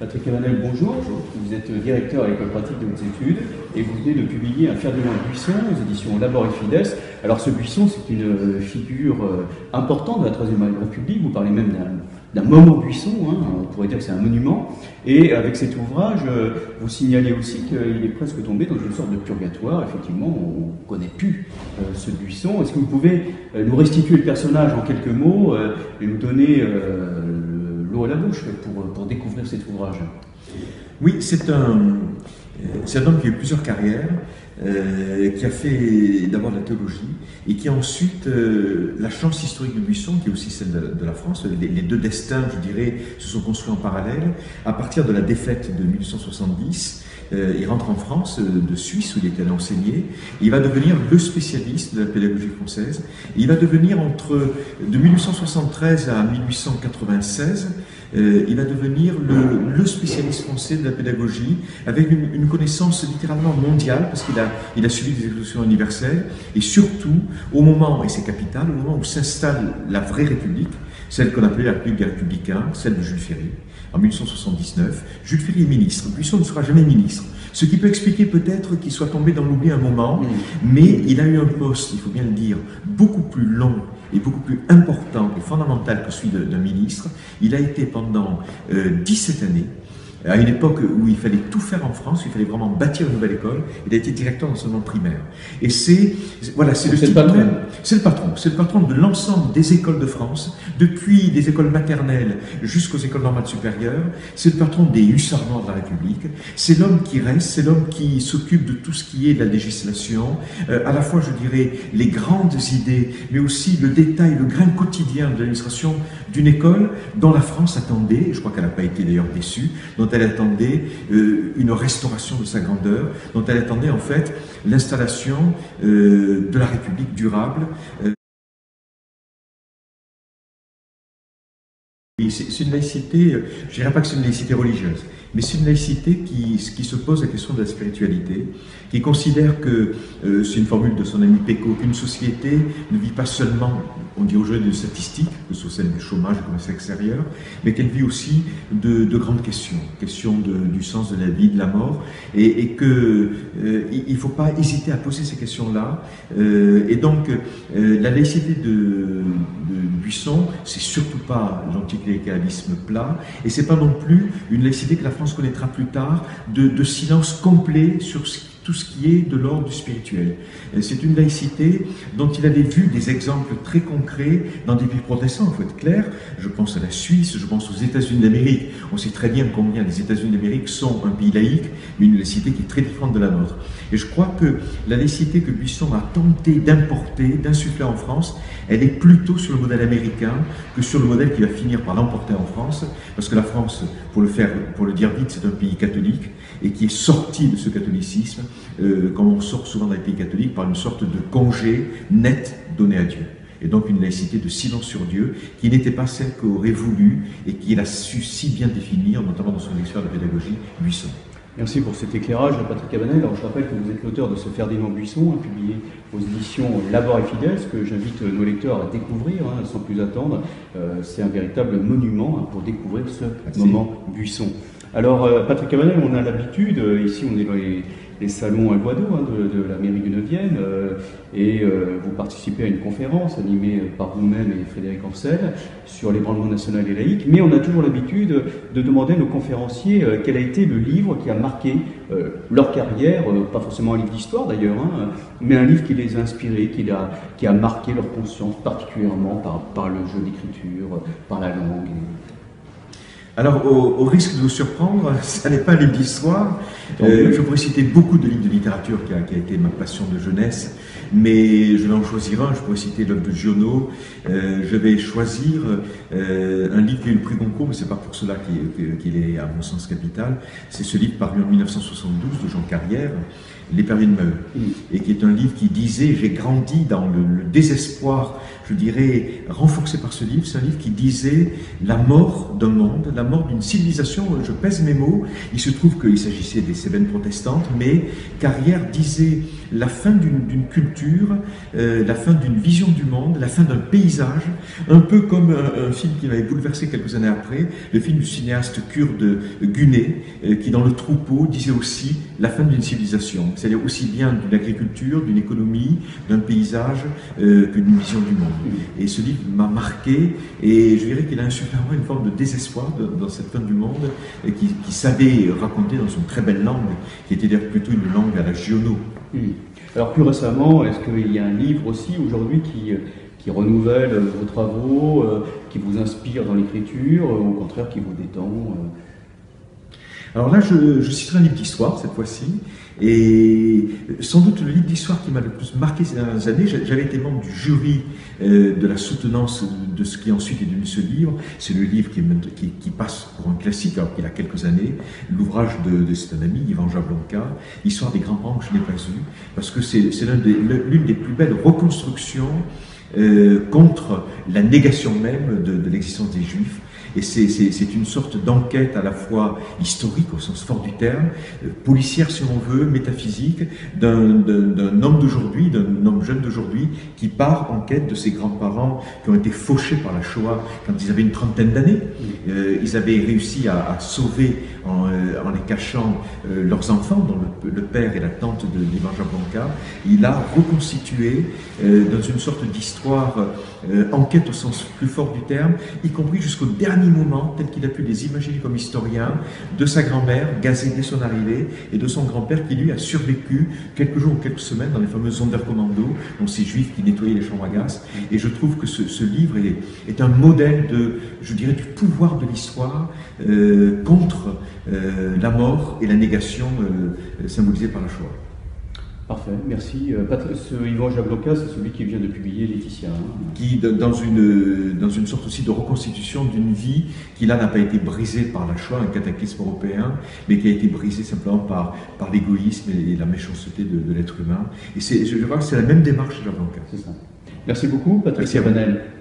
Patrick Cabanel, bonjour. Vous êtes directeur à l'école pratique de vos études et vous venez de publier un Ferdinand Buisson aux éditions Labor et Fides. Alors ce Buisson, c'est une figure importante de la Troisième République. Vous parlez même d'un moment Buisson, hein. On pourrait dire que c'est un monument. Et avec cet ouvrage, vous signalez aussi qu'il est presque tombé dans une sorte de purgatoire. Effectivement, on ne connaît plus ce Buisson. Est-ce que vous pouvez nous restituer le personnage en quelques mots et nous donner l'eau à la bouche pour découvrir cet ouvrage? Oui, c'est un homme qui a eu plusieurs carrières, qui a fait d'abord la théologie et qui a ensuite la chance historique de Buisson, qui est aussi celle de la France. Les deux destins, je dirais, se sont construits en parallèle. À partir de la défaite de 1870, il rentre en France, de Suisse, où il était allé enseigner. Il va devenir le spécialiste de la pédagogie française. Il va devenir, de 1873 à 1896, il va devenir le spécialiste français de la pédagogie, avec une connaissance littéralement mondiale, parce qu'il a suivi des évolutions universelles, et surtout, et c'est capital, au moment où s'installe la vraie République, celle qu'on appelait la République des Républicains, celle de Jules Ferry, en 1879. Jules Ferry est ministre, Buisson ne sera jamais ministre, ce qui peut expliquer peut-être qu'il soit tombé dans l'oubli un moment, mais il a eu un poste, il faut bien le dire, beaucoup plus long et beaucoup plus important et fondamental que celui d'un ministre. Il a été pendant 17 années, à une époque où il fallait tout faire en France, il fallait vraiment bâtir une nouvelle école. Il a été directeur d'enseignement primaire. Et c'est le patron de l'ensemble des écoles de France, depuis les écoles maternelles jusqu'aux écoles normales supérieures. C'est le patron des hussards noirs de la République. C'est l'homme qui reste, c'est l'homme qui s'occupe de tout ce qui est de la législation, à la fois, je dirais, les grandes idées, mais aussi le détail, le grain quotidien de l'administration d'une école dont la France attendait, je crois qu'elle n'a pas été d'ailleurs déçue, dont elle attendait une restauration de sa grandeur, dont elle attendait en fait l'installation de la République durable. C'est une laïcité, je dirais pas que c'est une laïcité religieuse, mais c'est une laïcité qui se pose la question de la spiritualité, qui considère que, c'est une formule de son ami Péco, qu'une société ne vit pas seulement, on dit aujourd'hui, de statistiques, que ce soit celle du chômage et du commerce extérieur, mais qu'elle vit aussi de grandes questions, du sens de la vie, de la mort, et qu'il ne faut pas hésiter à poser ces questions-là. Et donc, la laïcité de Buisson, c'est surtout pas l'anticléricalisme plat, et c'est pas non plus une laïcité que la France connaîtra plus tard, de silence complet sur tout ce qui est de l'ordre du spirituel. C'est une laïcité dont il avait vu des exemples très concrets dans des pays protestants, il faut être clair. Je pense à la Suisse, je pense aux États-Unis d'Amérique. On sait très bien combien les États-Unis d'Amérique sont un pays laïque, mais une laïcité qui est très différente de la nôtre. Et je crois que la laïcité que Buisson a tenté d'importer, d'insuffler en France, elle est plutôt sur le modèle américain que sur le modèle qui va finir par l'emporter en France, parce que la France, pour le dire vite, c'est un pays catholique, et qui est sorti de ce catholicisme, comme on sort souvent dans les pays catholiques, par une sorte de congé net donné à Dieu. Et donc une laïcité de silence sur Dieu, qui n'était pas celle qu'aurait voulu, et qu'il a su si bien définir, notamment dans son lecture de pédagogie, Buisson. Merci pour cet éclairage, Patrick Cabanel. Alors, je rappelle que vous êtes l'auteur de ce Ferdinand Buisson, publié aux éditions Labor et Fides, que j'invite nos lecteurs à découvrir, sans plus attendre. C'est un véritable monument pour découvrir ce moment Buisson. Alors, Patrick Cabanel, on a l'habitude, ici on est dans les salons à Guado de la mairie gunevienne, vous participez à une conférence animée par vous-même et Frédéric Ancel sur l'ébranlement national et laïque, mais on a toujours l'habitude de demander à nos conférenciers quel a été le livre qui a marqué leur carrière, pas forcément un livre d'histoire d'ailleurs, mais un livre qui les a inspirés, qui a marqué leur conscience particulièrement par le jeu d'écriture, par la langue. Alors, au risque de vous surprendre, ça n'est pas un livre d'histoire. Je pourrais citer beaucoup de livres de littérature qui a été ma passion de jeunesse, mais je vais en choisir un. Je pourrais citer l'œuvre de Giono. Je vais choisir un livre qui a eu le prix Goncourt, mais c'est pas pour cela qu'il est à mon sens capital. C'est ce livre paru en 1972 de Jean Carrière, Les Périodes de Maheu, et qui est un livre qui disait, j'ai grandi dans le désespoir, je dirais, renforcé par ce livre, c'est un livre qui disait la mort d'un monde, la mort d'une civilisation, je pèse mes mots, il se trouve qu'il s'agissait des Cévennes protestantes, mais Carrière disait la fin d'une culture, la fin d'une vision du monde, la fin d'un paysage, un peu comme un film qui m'avait bouleversé quelques années après, le film du cinéaste kurde Güney, qui dans Le Troupeau disait aussi la fin d'une civilisation, c'est-à-dire aussi bien d'une agriculture, d'une économie, d'un paysage, que d'une vision du monde. Et ce livre m'a marqué, et je dirais qu'il a insufflé une forme de désespoir dans cette fin du monde, qui savait raconter dans une très belle langue, qui était d'ailleurs plutôt une langue à la Giono. Alors plus récemment, est-ce qu'il y a un livre aussi aujourd'hui qui renouvelle vos travaux, qui vous inspire dans l'écriture, ou au contraire qui vous détend Alors là, je citerai un livre d'histoire cette fois-ci, et sans doute le livre d'histoire qui m'a le plus marqué ces dernières années, j'avais été membre du jury de la soutenance de ce qui ensuite est devenu ce livre, c'est le livre qui passe pour un classique alors qu'il a quelques années, l'ouvrage de cet ami, Ivan Jablonka, Histoire des grands rangs que je n'ai pas eu, parce que c'est l'une des plus belles reconstructions contre la négation même de l'existence des Juifs. Et c'est une sorte d'enquête à la fois historique, au sens fort du terme, policière si on veut, métaphysique, d'un homme d'aujourd'hui, d'un homme jeune d'aujourd'hui, qui part en quête de ses grands-parents qui ont été fauchés par la Shoah quand ils avaient une trentaine d'années. Ils avaient réussi à sauver, en les cachant, leurs enfants, dont le père et la tante d'Ivan Jablonka. Il a reconstitué, dans une sorte d'histoire, enquête au sens plus fort du terme, y compris jusqu'au dernier moment, tel qu'il a pu les imaginer comme historien, de sa grand-mère, gazée dès son arrivée, et de son grand-père qui lui a survécu quelques jours ou quelques semaines dans les fameux Sonderkommando, donc ces juifs qui nettoyaient les chambres à gaz. Et je trouve que ce livre est un modèle de, je dirais, du pouvoir de l'histoire contre la mort et la négation symbolisée par la Shoah. Parfait, merci. Ivan Jablonka, c'est celui qui vient de publier Laetitia. Qui, dans une sorte aussi de reconstitution d'une vie qui, là, n'a pas été brisée par la Shoah, un cataclysme européen, mais qui a été brisée simplement par l'égoïsme et la méchanceté de l'être humain. Et je crois que c'est la même démarche chez Jablonka. C'est ça. Merci beaucoup, Patrick Cabanel.